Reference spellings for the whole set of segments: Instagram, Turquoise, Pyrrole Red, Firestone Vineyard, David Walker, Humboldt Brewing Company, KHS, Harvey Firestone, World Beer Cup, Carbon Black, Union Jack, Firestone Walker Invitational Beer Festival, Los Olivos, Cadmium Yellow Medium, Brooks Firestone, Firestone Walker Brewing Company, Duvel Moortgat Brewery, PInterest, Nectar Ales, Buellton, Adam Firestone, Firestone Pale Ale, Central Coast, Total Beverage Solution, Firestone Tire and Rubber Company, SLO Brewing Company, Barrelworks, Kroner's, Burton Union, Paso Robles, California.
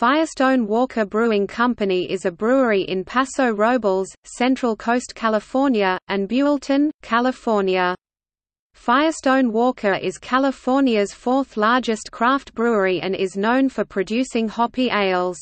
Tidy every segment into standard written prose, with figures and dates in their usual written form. Firestone Walker Brewing Company is a brewery in Paso Robles, Central Coast California, and Buellton, California. Firestone Walker is California's fourth-largest craft brewery and is known for producing hoppy ales.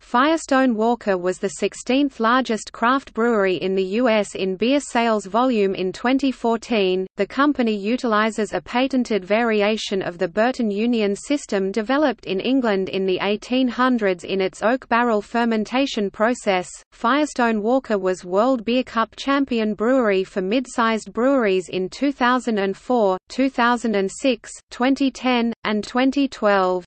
Firestone Walker was the 16th largest craft brewery in the U.S. in beer sales volume in 2014. The company utilizes a patented variation of the Burton Union system developed in England in the 1800s in its oak barrel fermentation process. Firestone Walker was World Beer Cup champion brewery for mid-sized breweries in 2004, 2006, 2010, and 2012.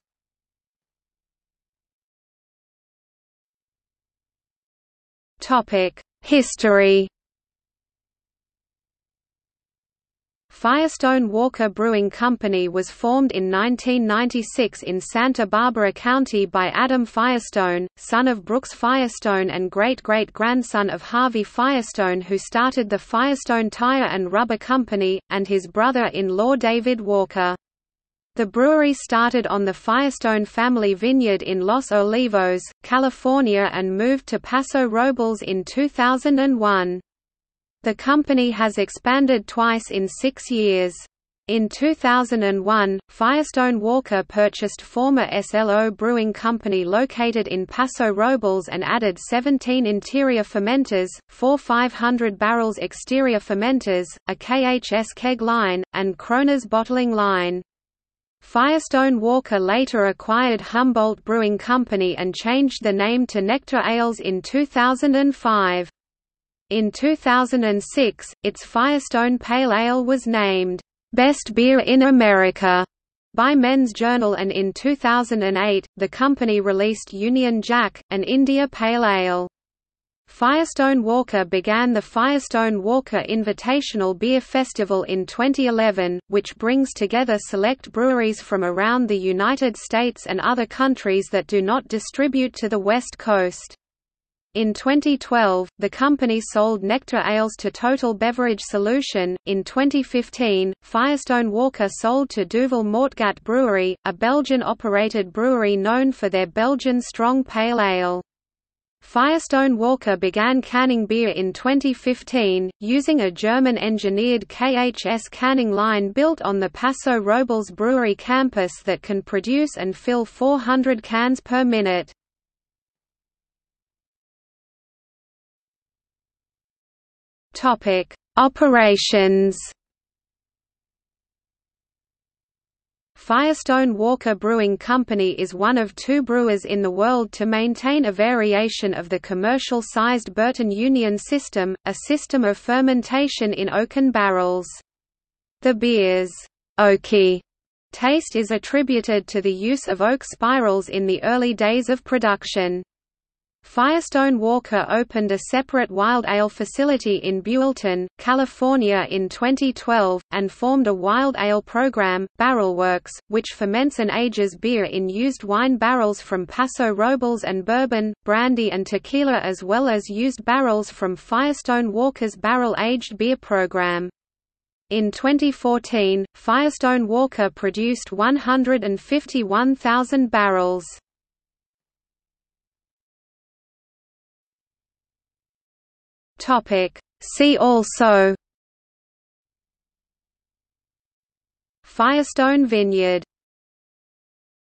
History. Firestone Walker Brewing Company was formed in 1996 in Santa Barbara County by Adam Firestone, son of Brooks Firestone and great-great-grandson of Harvey Firestone, who started the Firestone Tire and Rubber Company, and his brother-in-law David Walker. The brewery started on the Firestone family vineyard in Los Olivos, California, and moved to Paso Robles in 2001. The company has expanded twice in 6 years. In 2001, Firestone Walker purchased former SLO Brewing Company located in Paso Robles and added 17 interior fermenters, 4 500-barrels exterior fermenters, a KHS keg line, and Kroner's bottling line. Firestone Walker later acquired Humboldt Brewing Company and changed the name to Nectar Ales in 2005. In 2006, its Firestone Pale Ale was named, "Best Beer in America" by Men's Journal, and in 2008, the company released Union Jack, an India Pale Ale. Firestone Walker began the Firestone Walker Invitational Beer Festival in 2011, which brings together select breweries from around the United States and other countries that do not distribute to the West Coast. In 2012, the company sold Nectar Ales to Total Beverage Solution. In 2015, Firestone Walker sold to Duvel Moortgat Brewery, a Belgian-operated brewery known for their Belgian strong pale ale. Firestone Walker began canning beer in 2015, using a German-engineered KHS canning line built on the Paso Robles brewery campus that can produce and fill 400 cans per minute. Operations. Firestone Walker Brewing Company is one of two brewers in the world to maintain a variation of the commercial-sized Burton Union system, a system of fermentation in oaken barrels. The beer's oaky taste is attributed to the use of oak spirals in the early days of production. Firestone Walker opened a separate wild ale facility in Buellton, California in 2012, and formed a wild ale program, Barrelworks, which ferments and ages beer in used wine barrels from Paso Robles and bourbon, brandy and tequila, as well as used barrels from Firestone Walker's barrel-aged beer program. In 2014, Firestone Walker produced 151,000 barrels. See also: Firestone Vineyard.